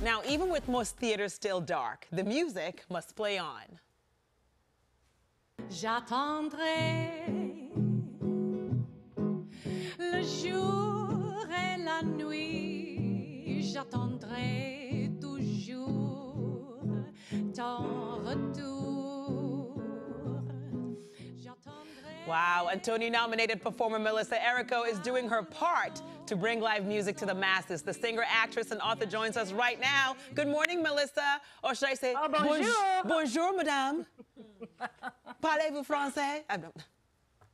Now, even with most theaters still dark, the music must play on. J'attendrai le jour et la nuit, j'attendrai toujours ton retour. Wow, and Tony-nominated performer Melissa Errico is doing her part to bring live music to the masses. The singer, actress, and author joins us right now. Good morning, Melissa. Or should I say, bonjour. Bonjour, madame. Parlez-vous français?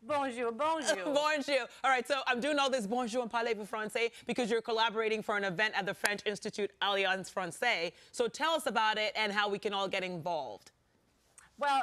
Bonjour, bonjour. Bonjour. All right, so I'm doing all this bonjour and parlez-vous français because you're collaborating for an event at the French Institute Alliance Française. So tell us about it and how we can all get involved. Well,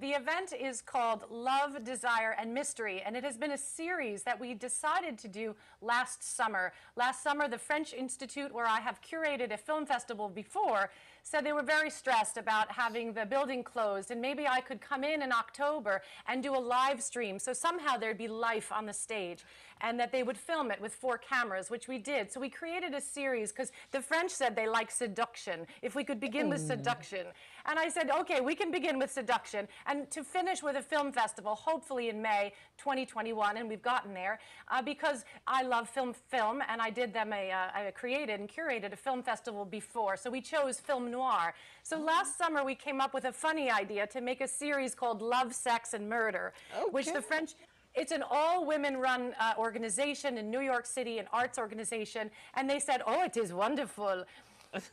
the event is called Love, Desire, and Mystery, and it has been a series that we decided to do last summer. Last summer, the French Institute, where I have curated a film festival before, said they were very stressed about having the building closed, and maybe I could come in October and do a live stream, so somehow there'd be life on the stage, and that they would film it with 4 cameras, which we did. So we created a series, because the French said they like seduction, if we could begin with seduction. And I said, okay, we can begin with seduction, and to finish with a film festival, hopefully in May 2021, and we've gotten there, because I love film, and I did them I created and curated a film festival before, so we chose Film Noir. So last summer we came up with a funny idea to make a series called Love, Sex, and Murder, which the French... It's an all-women-run organization in New York City, an arts organization, and they said, oh, it is wonderful.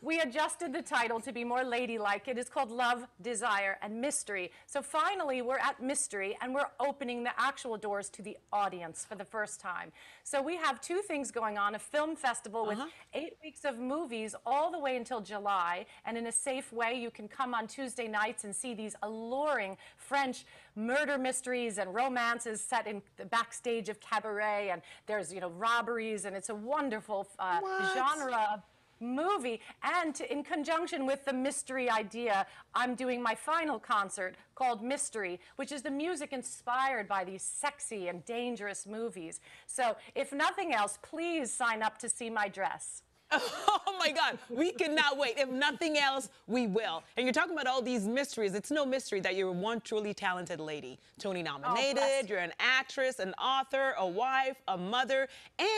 We adjusted the title to be more ladylike. It is called Love, Desire, and Mystery. So finally, we're at mystery, and we're opening the actual doors to the audience for the first time. So we have 2 things going on, a film festival with 8 weeks of movies all the way until July, and in a safe way, you can come on Tuesday nights and see these alluring French murder mysteries and romances set in the backstage of cabaret, and there's, you know, robberies, and it's a wonderful genre of movie. And in conjunction with the mystery idea, I'm doing my final concert called Mystery, which is the music inspired by these sexy and dangerous movies. So if nothing else, please sign up to see my dress. Oh my God, we cannot wait. If nothing else, we will. And you're talking about all these mysteries. It's no mystery that you're one truly talented lady. Tony-nominated, you're an actress, an author, a wife, a mother,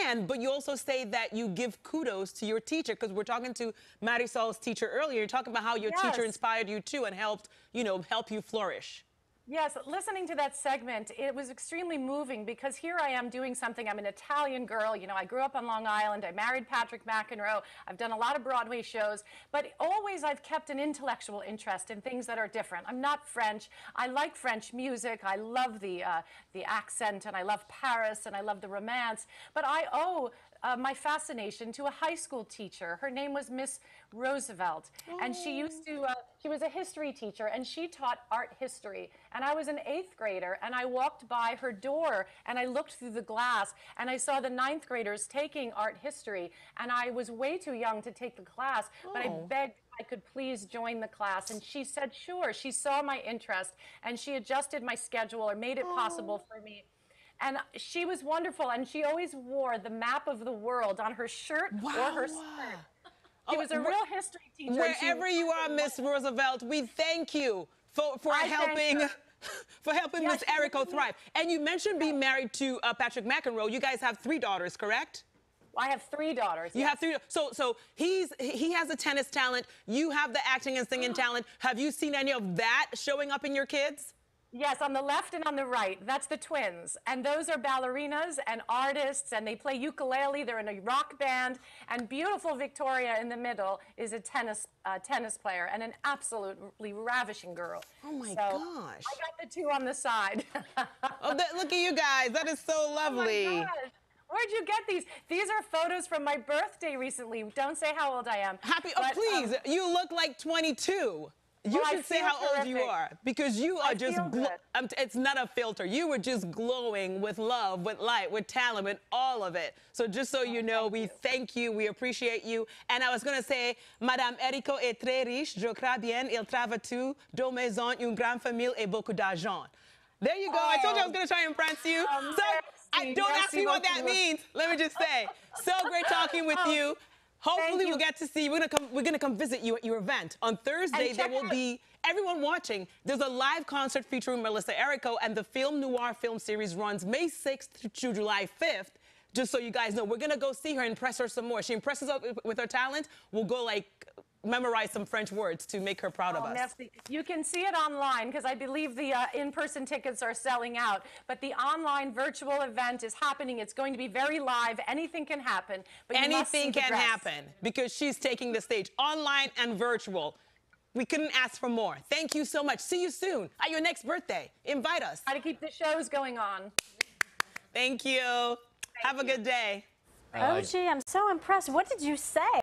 and, but you also say that you give kudos to your teacher, because we're talking to Marisol's teacher earlier. You're talking about how your teacher inspired you too and helped, you know, help you flourish. Yes, listening to that segment, it was extremely moving because here I am doing something. I'm an Italian girl. You know, I grew up on Long Island. I married Patrick McEnroe. I've done a lot of Broadway shows, but always I've kept an intellectual interest in things that are different. I'm not French. I like French music. I love the accent, and I love Paris, and I love the romance, but I owe my fascination to a high school teacher. Her name was Miss Roosevelt, and she used to, she was a history teacher, and she taught art history. And I was an 8th grader, and I walked by her door, and I looked through the glass, and I saw the 9th graders taking art history, and I was way too young to take the class, but I begged I could please join the class, and she said sure. She saw my interest, and she adjusted my schedule or made it possible for me. And she was wonderful, and she always wore the map of the world on her shirt or her skirt. She was a real history teacher. Wherever you are, Miss Roosevelt, we thank you for helping Miss Errico thrive. And you mentioned being married to Patrick McEnroe. You guys have 3 daughters, correct? I have 3 daughters. You have 3. So he has a tennis talent. You have the acting and singing talent. Have you seen any of that showing up in your kids? Yes, on the left and on the right, that's the twins. And those are ballerinas and artists, and they play ukulele. They're in a rock band. And beautiful Victoria in the middle is a tennis player and an absolutely ravishing girl. Oh, my gosh. I got the 2 on the side. Look at you guys. That is so lovely. Oh, my gosh. Where'd you get these? These are photos from my birthday recently. Don't say how old I am. Please. You look like 22. You should say how old you are, because you are just, it's not a filter. You were just glowing with love, with light, with talent, with all of it. So just so you know, we thank you, we appreciate you. And I was going to say, Madame Errico est très riche, je crois bien, il travaille tout, deux maisons, une grande famille et beaucoup d'argent. There you go. I told you I was going to try and impress you. So I don't ask me what that means. Let me just say, so great talking with you. Hopefully we'll get to see you. We're gonna come visit you at your event. On Thursday, there will be everyone watching. There's a live concert featuring Melissa Errico, and the Film Noir film series runs May 6th to July 5th. Just so you guys know, we're gonna go see her and impress her some more. She impresses us with her talent. We'll go like memorize some French words to make her proud of us. Merci. You can see it online because I believe the in-person tickets are selling out, but the online virtual event is happening. It's going to be very live. Anything can happen. But anything can happen because she's taking the stage online and virtual. We couldn't ask for more. Thank you so much. See you soon at your next birthday. Invite us. How to keep the shows going on. Thank you. Have a good day. OG, I'm so impressed. What did you say?